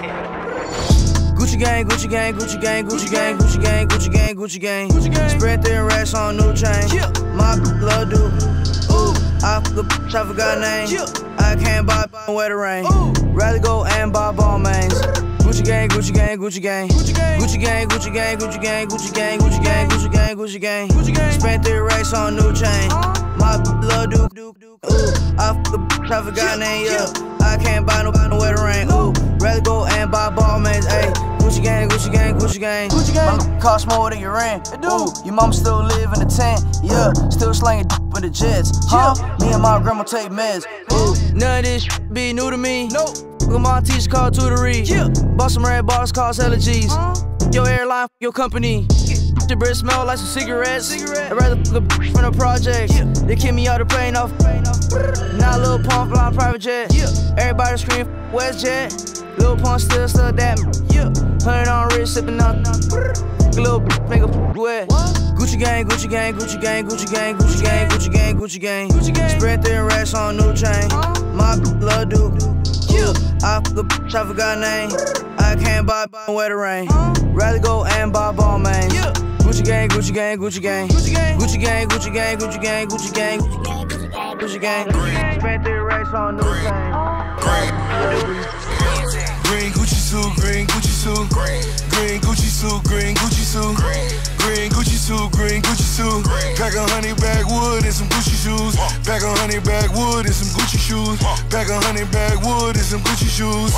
Gucci gang, Gucci gang, Gucci gang, Gucci gang, Gucci gang, Gucci gang, Gucci gang, Gucci gang. Spread their racks on new chain. My love do. Ooh, I forgot name. I can't buy where the rain. Rather go and buy Balmains. Gucci gang, Gucci gang, Gucci gang, Gucci gang, Gucci gang, Gucci gang, Gucci gang, Gucci gang, Gucci gang, Gucci gang, Gucci gang, Gucci gang. Spread their racks on new chain. My love do. Ooh, I forgot name. I can't buy nowhere to rain. Ooh, rather go and buy Balmains. Ayy. Gucci gang, Gucci gang, Gucci gang, Gucci gang. Mama cost more than your rent. Ooh, your mama still live in the tent. Yeah, still slanging with the jets. Huh? Me and my grandma take meds. Ooh, none of this be new to me. Nope. My teacher called tutoring. Yeah. Bought some red bars, cost allergies. Your airline, your company. The bread smell like some cigarettes. I'd rather from the projects. They kick me out the plane off. Now Lil Pump flying private jet. Everybody scream WestJet. Lil Pump still that. Hundred on wrist, sipping on little make a wet. Gucci gang, Gucci gang, Gucci gang, Gucci gang, Gucci gang, Gucci gang, Gucci gang, Gucci gang. Spread their racks on new chain. My love do. I forgot name. I can't buy where the rain. Rather go and buy Balmain. Gucci gang, Gucci gang, Gucci gang, Gucci gang, Gucci gang, Gucci gang, Gucci gang, Gucci gang, Gucci gang, Gucci gang. Spread their racks on new chain. Green Gucci suit, green Gucci suit, green Gucci suit, green Gucci suit, green Gucci suit, green Gucci suit. Pack a honey bag wood and some Gucci shoes. Pack a honey bag wood and some Gucci shoes. Pack a honey bag wood and some Gucci shoes.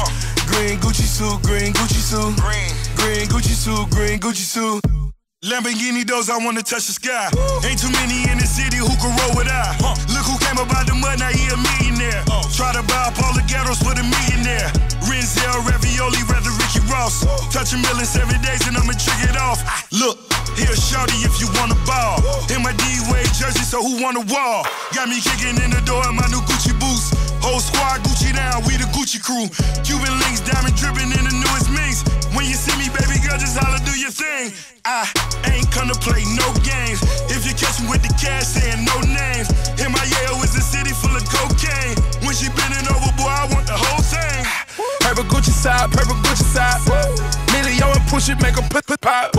Green Gucci suit, green Gucci suit, green Gucci suit, green Gucci suit. Lamborghini doors, I wanna touch the sky. Ain't too many in the city who can roll with I. Look who came about the mud, now he a millionaire. Try to buy up all the ghettos for the millionaire. Renzel, ravioli, rather Ricky Ross. Touch a million 7 days and I'ma trick it off. Look, here shorty if you wanna ball. In my D Wade jersey, so who wanna wall? Got me kicking in the door in my new Gucci boots. Whole squad Gucci down, we the Gucci crew. Cuban links, diamond dripping in the newest minks. When you see me, baby girl, just holla, do your thing. I ain't come to play no games. If you catch me with the cash, saying no names. In my Yale is a city full of cocaine. When she bending over, boy, I want the whole thing. Purple Gucci side, purple Gucci side. Milio and push it, make a put pop.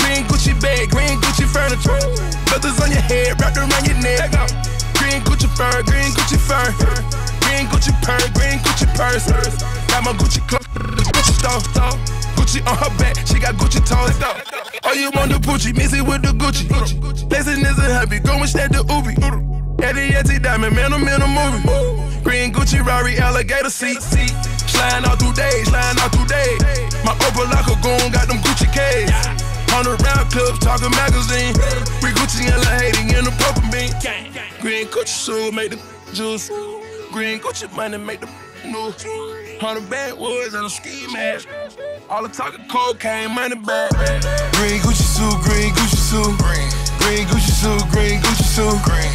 Green Gucci bag, green Gucci furniture. Feathers on your head, wrapped around your neck. Green Gucci fur, green Gucci fur. Green Gucci purse, green Gucci purse. Got my Gucci clock, Gucci store. Gucci on her back, she got Gucci toes though. Oh, you want the Gucci, mix it with the Gucci. Blazing is a hubby, go and stack the Ubi. Eddie Diamond, man, I'm in a movie. Green Gucci, Rari, alligator seat. Sliding all through days, sliding all through days. My Opal Locker goon got them Gucci K's. 100 round clubs, talking magazine. We Gucci and La Haiti in the purple bean. Green Gucci shoes make the juice. Green Gucci money make the new. 100 bad woods and a ski mask. All the talk of cocaine, money bag. Green Gucci suit, green Gucci suit, green Gucci suit, green Gucci suit, green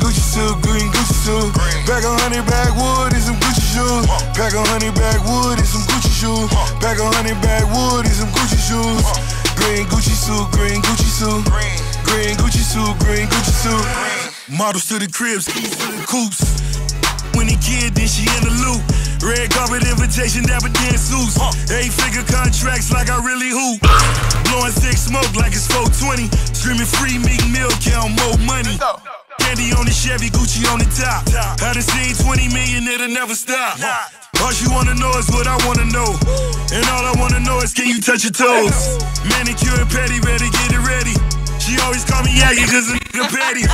Gucci suit, green Gucci suit. Pack a $100 bag wood and some Gucci shoes. Pack a $100 bag wood and some Gucci shoes. Pack a $100 bag wood and some Gucci shoes. Green Gucci suit, green Gucci suit, green Gucci suit, green Gucci suit. Models to the cribs, keys to the coops. When he kid, then she in the loop. Red carpet invitation, dapper dance suits. 8-figure contracts like I really hoop. Blowing thick smoke like it's 420. Screaming free, meat milk, count more money. Candy on the Chevy, Gucci on the top. I done seen 20 million, it'll never stop. All you wanna know is what I wanna know. And all I wanna know is can you touch your toes? Manicure and petty, better get it ready. She always call me Aggie cause I'm petty.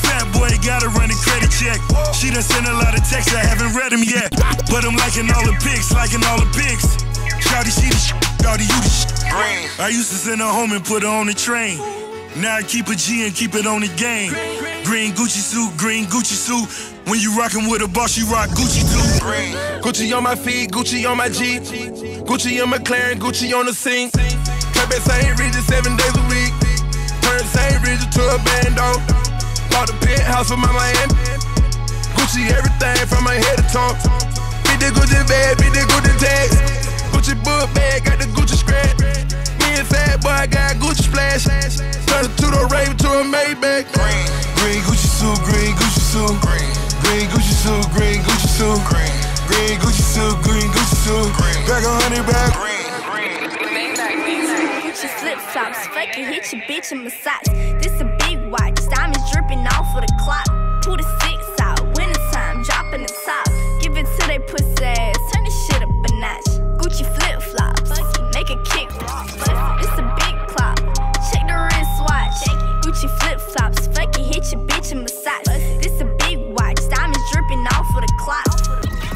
Fat boy gotta run a credit check. She done sent a lot of texts, I haven't read them yet. But I'm liking all the pics, liking all the pics. Shawty, she the sh, shawty, you the sh. I used to send her home and put her on the train. Now I keep a G and keep it on the game. Green Gucci suit, green Gucci suit. When you rockin' with a boss, you rock Gucci too. Gucci on my feet, Gucci on my G. Gucci in McLaren, Gucci on the sink. Trap at St. Regis 7 days a week. St. Regis to a bando. Bought a penthouse for my Miami. Gucci everything from my head to toe. Big the Gucci bag, big the Gucci tags. Gucci book bag, got the Gucci scratch. Me and Fat Boy got Gucci splash. Turned to the Raven to a Maybach. Green Gucci suit, green Gucci suit, green Gucci suit, green Gucci suit, green Gucci suit, green Gucci suit. too. Back 100 back. Hit your flip flops, fucking hit your bitch in my socks. This a big watch, diamonds dripping off of the clock. Pull the six out, wintertime, dropping the top. Give it to they pussy ass, turn this shit up a notch. Gucci flip flops, make a kick. It's a big clock, check the wristwatch. Gucci flip flops, fucking hit your bitch in my socks. This a big watch, diamonds dripping off of the clock.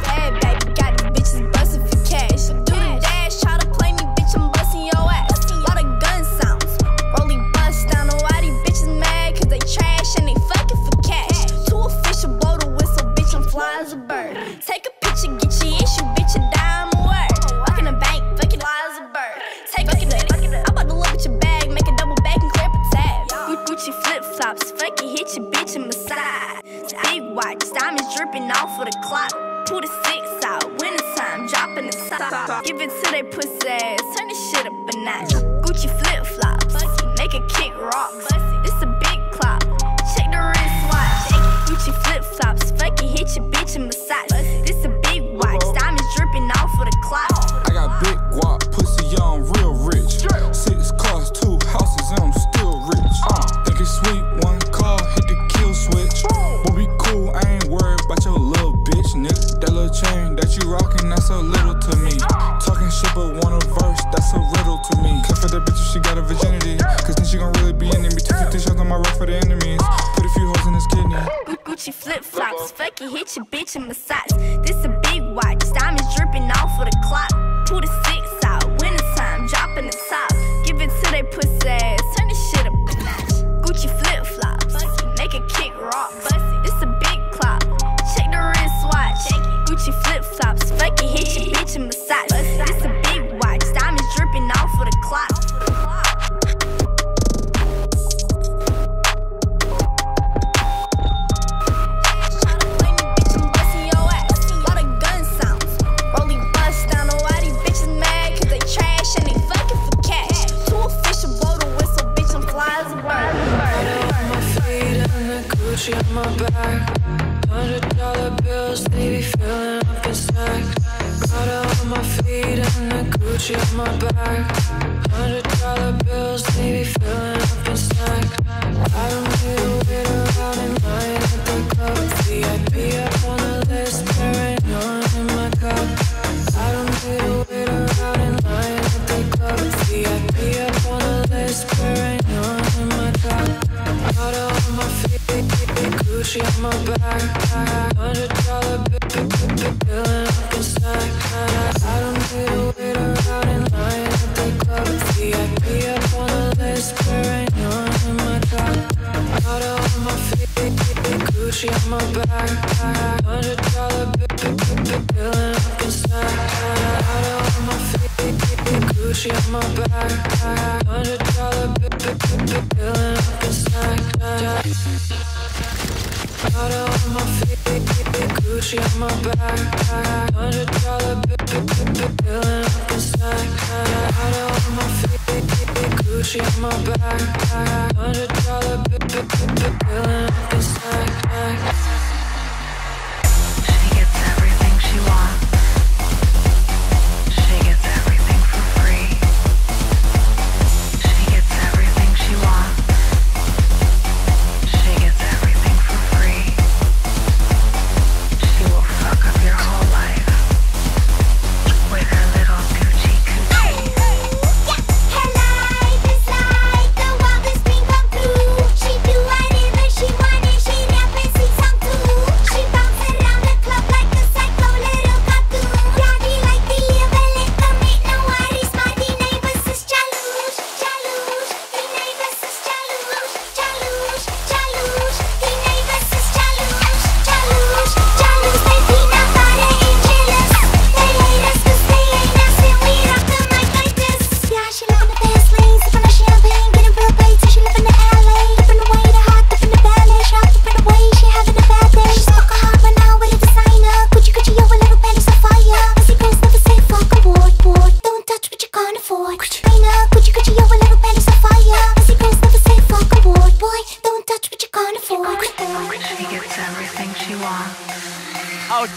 Hey baby, got these bitches bustin' for cash. Do the dash, try to play me, bitch, I'm bustin' your ass. Lot of gun sounds, rolly bust down. Know why these bitches mad? Cause they trash and they fucking for cash. Too official, blow the whistle, bitch, I'm fly as a bird. Take a picture, get your issue, bitch, a dime a word. Walk in the bank, fucking fly as a bird. Take a minute, I'm about to look at your bag, make a double back and grab a tab. Gucci flip flops, fucking hit your bitch in my side. Big watch, diamonds dripping off of the clock. Pull the six out, wintertime, dropping the top. Give it to they pussy ass, turn this shit up a notch. Gucci flip flops, make a kick rocks. It's a big clock, check the wristwatch. Gucci flip flops, fucking hit your bitch in my socks. This a big watch, diamonds dripping off of the clock. I got big guap, pussy on real rich. 6 cars, 2 houses, and I'm still rich. Think it's sweet, 1 car, hit the kill switch. But we cool, I ain't worried about your love. Nigga, that little chain that you rockin', that's a little to me. Talking shit but want a verse, that's a riddle to me. Cut for that bitch if she got a virginity, cause then she gon' really be in me. 250 shots on my rock for the enemies, put a few hoes in his kidney. Gucci flip-flops, fuckin' hit your bitch in my socks. This a big watch, diamonds dripping off of the clock. Pull the six out, wintertime, dropping the top. Give it to they pussy ass, turn this shit up a notch. Gucci flip-flops, make a kick rocks. It's a big clock, check the wristwatch. Gucci flip flops, fucking hit your bitch in my socks. It's a big watch, diamonds dripping off of the clock. Try to play me, bitch, I'm busting your ass. Lot of gun sounds, rolly bust down. Know why these bitches mad? Cause they trash and they fucking for cash. Too official, blow the whistle, bitch, I'm fly as a bird. My feet and the Gucci on my back. $100 bills, they be filling up in stacks. Prada on my feet and the Gucci on my back. $100 bills, they be filling up in stacks. I don't need a waiter out in line at the club. VIP up on the list, Paranoid in my cup. I don't need a waiter out in line at the club. VIP up on the list, Paranoid in my cup. Prada on my feet, Gucci on my back. $100 bill and I can stack. I don't need a waiter out in line at the club. VIP up on the list, Paranoid in my cup. Prada on my feet, Gucci on my back. $100 bill and I can stack. Prada on my feet, Gucci on my back. $100 bill and I can stack. Prada on my feet, Gucci on my back. $100 bill and I can stack. Prada on my feet, Gucci on my back. $100 bill and I can stack. She gets everything she wants. She gets everything for free. She gets everything she wants. She wanted, she never sees how to.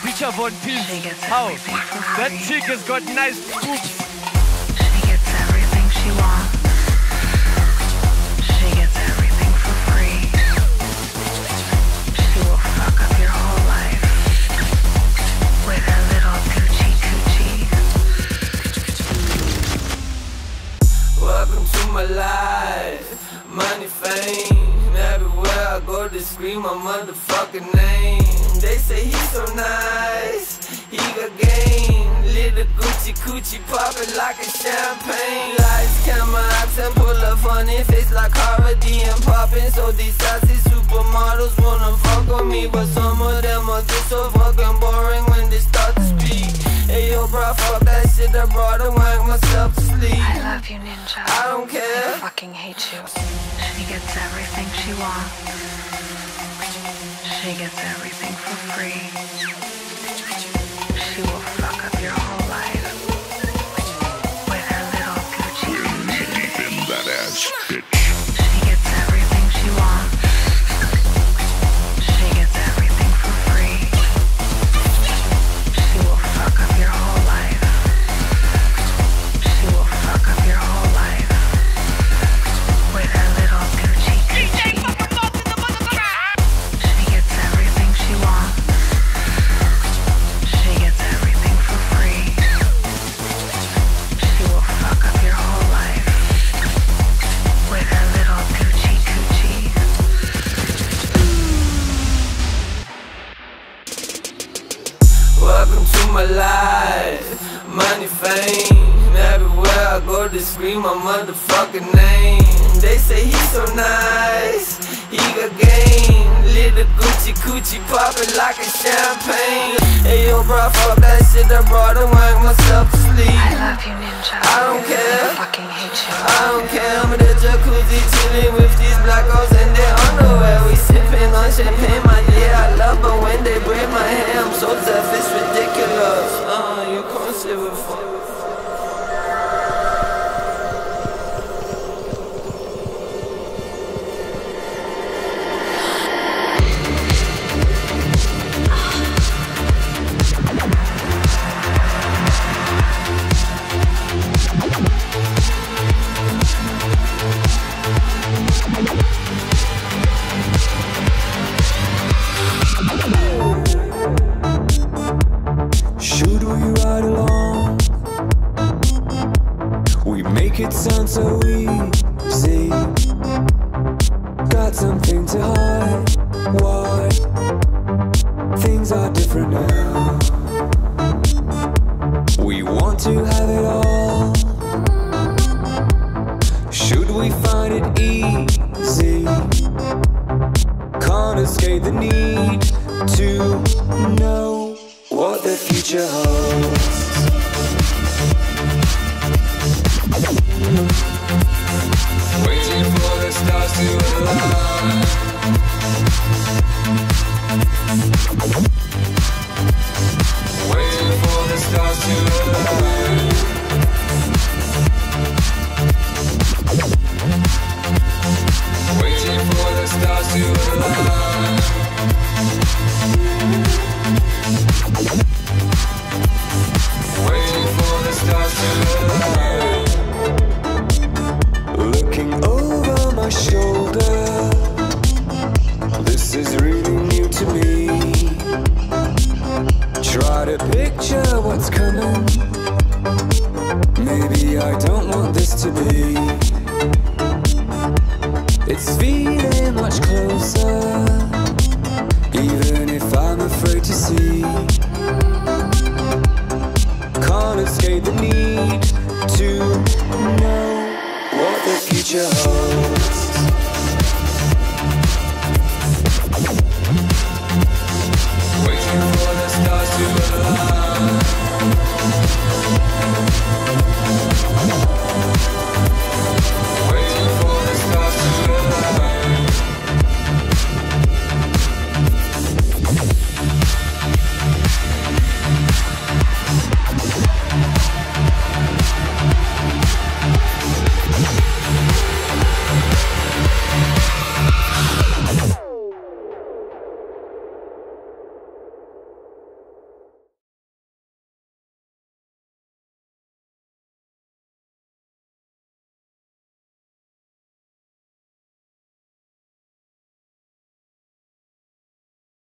Picture Von P. How? That chick has got nice boobs. She gets everything she wants. She gets everything for free. She will fuck up your whole life with her little coochie coochie. Welcome to my life. Money, fame. Everywhere I go, they scream my motherfucking name. They say he's so nice, he got game. Little Gucci coochie poppin' like a champagne. Lights, camera, accent, pull up on it. Face like Harvey and poppin'. So these sassy supermodels wanna fuck on me, but some of them are just so fucking boring when they start to speak. Ayo, bro, fuck that shit, I brought a wank myself to sleep. I love you, ninja. I don't care. I fucking hate you. She gets everything she wants. She gets everything for free. She will fuck up your whole life with her little coochie coochie. She gets everything she wants. She gets everything for free. She will fuck up your whole life. She will fuck up your whole life. They scream my motherfucking name. They say he's so nice, he got game. Little Gucci coochie poppin' like a champagne. Ayo, bro, fuck that shit, I brought a wank myself to sleep. I love you, ninja. I don't care. I fucking hate you. I don't care. I'm in the jacuzzi chillin' with these black girls in their underwear. We sippin' on champagne, my dear. I love, but when they braid my hair, I'm so deaf, it's ridiculous. You can't sit with fuck. It sounds so easy. Got something to hide. Why? Things are different now. We want to have it all. Should we find it easy? Can't escape the need to know what the future holds. Waiting for the stars to align. Waiting for the stars to align. Waiting for the stars to align. Waiting for the stars to align. Over my shoulder, this is really new to me. Try to picture what's coming. Maybe I don't want this to be. It's feeling much closer, even if I'm afraid to see. Can't escape the need to know what the future holds. Waiting for the stars to align.